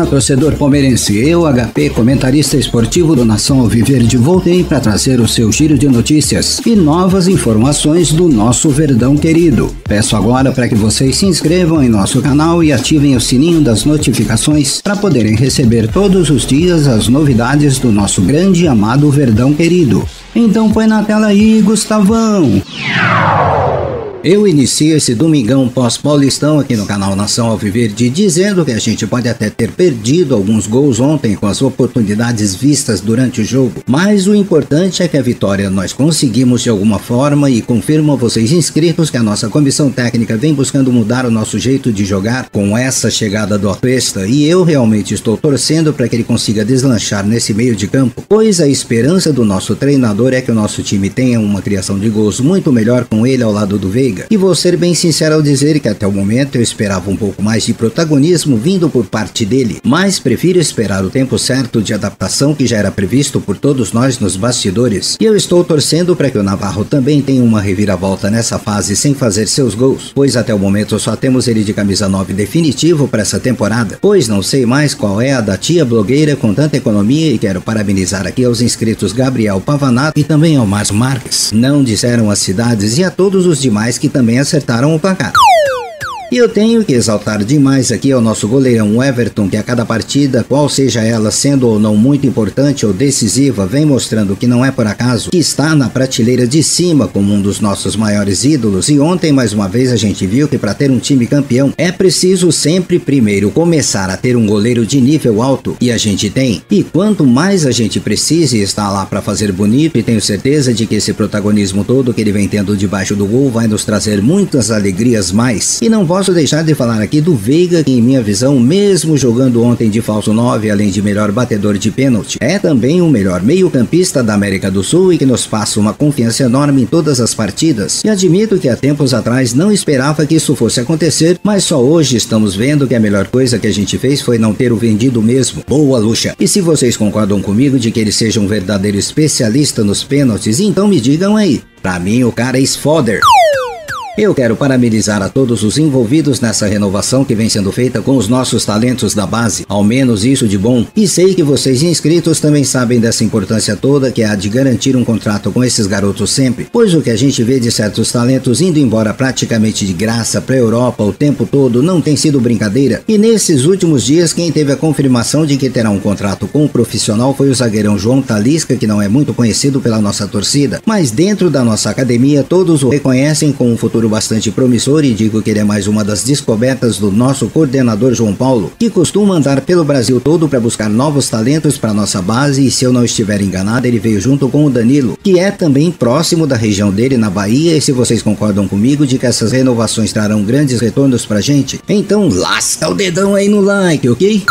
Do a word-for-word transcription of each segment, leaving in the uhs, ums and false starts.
Olá, torcedor palmeirense, eu, H P, comentarista esportivo do Nação Alviverde, voltei para trazer o seu giro de notícias e novas informações do nosso verdão querido. Peço agora para que vocês se inscrevam em nosso canal e ativem o sininho das notificações para poderem receber todos os dias as novidades do nosso grande e amado verdão querido. Então põe na tela aí, Gustavão! Eu inicio esse domingão pós-paulistão aqui no canal Nação Alviverde dizendo que a gente pode até ter perdido alguns gols ontem com as oportunidades vistas durante o jogo, mas o importante é que a vitória nós conseguimos de alguma forma e confirmo a vocês inscritos que a nossa comissão técnica vem buscando mudar o nosso jeito de jogar com essa chegada do Atuesta e eu realmente estou torcendo para que ele consiga deslanchar nesse meio de campo, pois a esperança do nosso treinador é que o nosso time tenha uma criação de gols muito melhor com ele ao lado do Veiga. E vou ser bem sincero ao dizer que até o momento eu esperava um pouco mais de protagonismo vindo por parte dele, mas prefiro esperar o tempo certo de adaptação que já era previsto por todos nós nos bastidores. E eu estou torcendo para que o Navarro também tenha uma reviravolta nessa fase sem fazer seus gols, pois até o momento só temos ele de camisa nove definitivo para essa temporada, pois não sei mais qual é a da tia blogueira com tanta economia e quero parabenizar aqui aos inscritos Gabriel Pavanato e também ao Marcos Marcos. Não disseram as cidades e a todos os demais que também acertaram o placar. E eu tenho que exaltar demais aqui ao nosso goleirão Everton, que a cada partida, qual seja ela sendo ou não muito importante ou decisiva, vem mostrando que não é por acaso, que está na prateleira de cima como um dos nossos maiores ídolos. E ontem mais uma vez a gente viu que para ter um time campeão é preciso sempre primeiro começar a ter um goleiro de nível alto, e a gente tem. E quanto mais a gente precise estar lá para fazer bonito, e tenho certeza de que esse protagonismo todo que ele vem tendo debaixo do gol vai nos trazer muitas alegrias mais. E não vou Posso deixar de falar aqui do Veiga, que em minha visão, mesmo jogando ontem de falso nove, além de melhor batedor de pênalti, é também o melhor meio-campista da América do Sul e que nos passa uma confiança enorme em todas as partidas. E admito que há tempos atrás não esperava que isso fosse acontecer, mas só hoje estamos vendo que a melhor coisa que a gente fez foi não ter o vendido mesmo. Boa, Lucha! E se vocês concordam comigo de que ele seja um verdadeiro especialista nos pênaltis, então me digam aí. Pra mim, o cara é foder. Eu quero parabenizar a todos os envolvidos nessa renovação que vem sendo feita com os nossos talentos da base, ao menos isso de bom. E sei que vocês inscritos também sabem dessa importância toda que é a de garantir um contrato com esses garotos sempre, pois o que a gente vê de certos talentos indo embora praticamente de graça para a Europa o tempo todo não tem sido brincadeira. E nesses últimos dias quem teve a confirmação de que terá um contrato com o profissional foi o zagueirão João Talisca, que não é muito conhecido pela nossa torcida, mas dentro da nossa academia todos o reconhecem com um futuro bastante promissor e digo que ele é mais uma das descobertas do nosso coordenador João Paulo, que costuma andar pelo Brasil todo para buscar novos talentos para nossa base e se eu não estiver enganado ele veio junto com o Danilo, que é também próximo da região dele na Bahia e se vocês concordam comigo de que essas renovações trarão grandes retornos pra gente, então lasca o dedão aí no like, ok?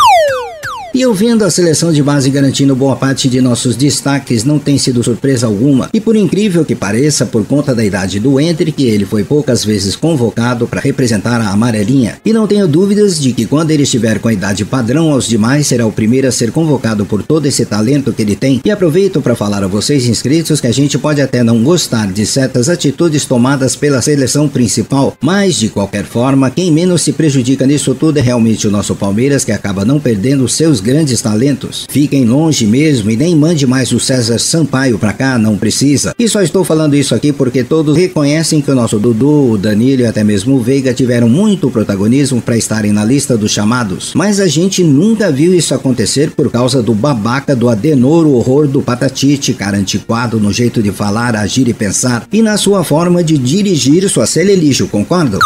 E eu vendo a seleção de base garantindo boa parte de nossos destaques não tem sido surpresa alguma e por incrível que pareça por conta da idade do Endrick ele foi poucas vezes convocado para representar a amarelinha e não tenho dúvidas de que quando ele estiver com a idade padrão aos demais será o primeiro a ser convocado por todo esse talento que ele tem e aproveito para falar a vocês inscritos que a gente pode até não gostar de certas atitudes tomadas pela seleção principal, mas de qualquer forma quem menos se prejudica nisso tudo é realmente o nosso Palmeiras que acaba não perdendo seus grandes talentos. Fiquem longe mesmo e nem mande mais o César Sampaio pra cá, não precisa. E só estou falando isso aqui porque todos reconhecem que o nosso Dudu, o Danilo e até mesmo o Veiga tiveram muito protagonismo pra estarem na lista dos chamados, mas a gente nunca viu isso acontecer por causa do babaca do Adenor, o horror do patatite, cara antiquado no jeito de falar, agir e pensar e na sua forma de dirigir sua celelígio, concordam?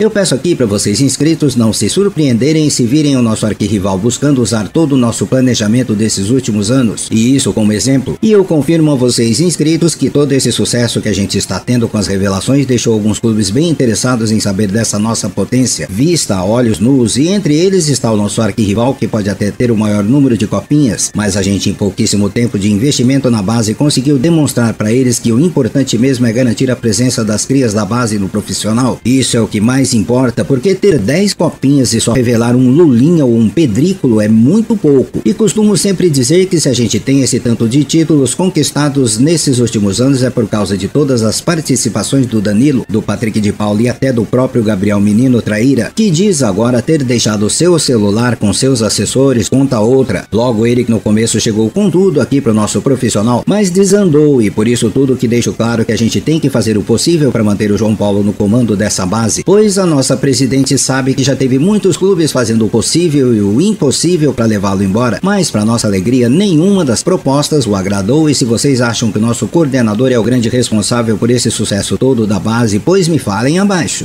Eu peço aqui para vocês inscritos não se surpreenderem se virem o nosso arquirrival buscando usar todo o nosso planejamento desses últimos anos, e isso como exemplo. E eu confirmo a vocês inscritos que todo esse sucesso que a gente está tendo com as revelações deixou alguns clubes bem interessados em saber dessa nossa potência, vista a olhos nus, e entre eles está o nosso arquirrival que pode até ter o maior número de copinhas, mas a gente em pouquíssimo tempo de investimento na base conseguiu demonstrar para eles que o importante mesmo é garantir a presença das crias da base no profissional. Isso é o que mais se importa, porque ter dez copinhas e só revelar um Lulinha ou um Pedrículo é muito pouco. E costumo sempre dizer que se a gente tem esse tanto de títulos conquistados nesses últimos anos é por causa de todas as participações do Danilo, do Patrick de Paula e até do próprio Gabriel Menino Traíra, que diz agora ter deixado seu celular com seus assessores, conta outra. Logo ele que no começo chegou com tudo aqui pro nosso profissional, mas desandou, e por isso tudo que deixo claro que a gente tem que fazer o possível para manter o João Paulo no comando dessa base, pois a nossa presidente sabe que já teve muitos clubes fazendo o possível e o impossível para levá-lo embora, mas para nossa alegria nenhuma das propostas o agradou. E se vocês acham que o nosso coordenador é o grande responsável por esse sucesso todo da base, pois me falem abaixo.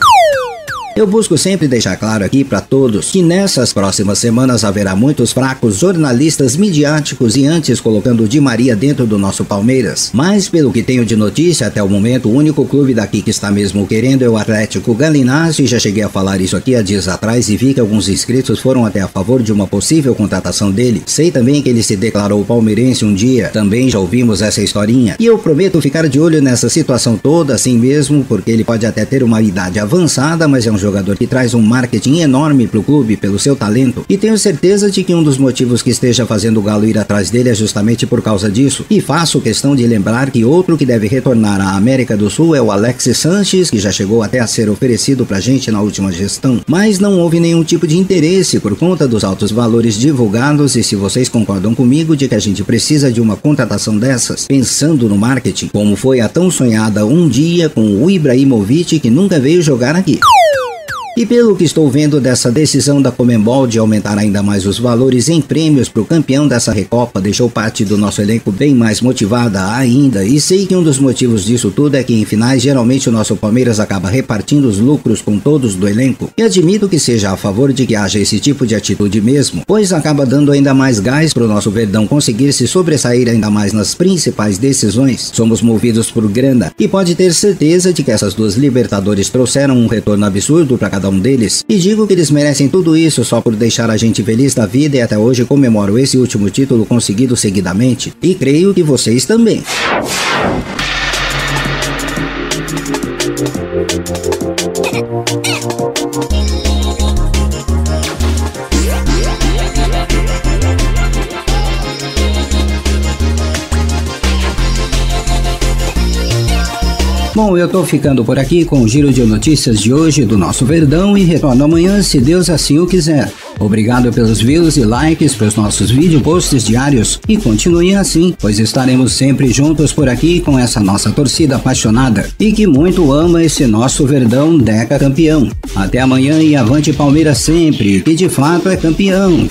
Eu busco sempre deixar claro aqui para todos que nessas próximas semanas haverá muitos fracos jornalistas midiáticos e antes colocando Di Maria dentro do nosso Palmeiras. Mas pelo que tenho de notícia até o momento, o único clube daqui que está mesmo querendo é o Atlético Galinazio, e já cheguei a falar isso aqui há dias atrás e vi que alguns inscritos foram até a favor de uma possível contratação dele. Sei também que ele se declarou palmeirense um dia, também já ouvimos essa historinha. E eu prometo ficar de olho nessa situação toda assim mesmo, porque ele pode até ter uma idade avançada, mas é um jogador jogador que traz um marketing enorme pro clube pelo seu talento, e tenho certeza de que um dos motivos que esteja fazendo o Galo ir atrás dele é justamente por causa disso. E faço questão de lembrar que outro que deve retornar à América do Sul é o Alex Sanches, que já chegou até a ser oferecido pra gente na última gestão, mas não houve nenhum tipo de interesse por conta dos altos valores divulgados. E se vocês concordam comigo de que a gente precisa de uma contratação dessas, pensando no marketing, como foi a tão sonhada um dia com o Ibrahimovic, que nunca veio jogar aqui. E pelo que estou vendo dessa decisão da Conmebol de aumentar ainda mais os valores em prêmios para o campeão dessa Recopa, deixou parte do nosso elenco bem mais motivada ainda, e sei que um dos motivos disso tudo é que em finais geralmente o nosso Palmeiras acaba repartindo os lucros com todos do elenco, e admito que seja a favor de que haja esse tipo de atitude mesmo, pois acaba dando ainda mais gás para o nosso Verdão conseguir se sobressair ainda mais nas principais decisões. Somos movidos por grana, e pode ter certeza de que essas duas Libertadores trouxeram um retorno absurdo para cada um deles, e digo que eles merecem tudo isso só por deixar a gente feliz da vida, e até hoje comemoro esse último título conseguido seguidamente, e creio que vocês também. Bom, eu tô ficando por aqui com o giro de notícias de hoje do nosso Verdão, e retorno amanhã se Deus assim o quiser. Obrigado pelos views e likes para os nossos vídeo posts diários, e continuem assim, pois estaremos sempre juntos por aqui com essa nossa torcida apaixonada e que muito ama esse nosso Verdão Deca campeão. Até amanhã e avante Palmeiras sempre, que de fato é campeão.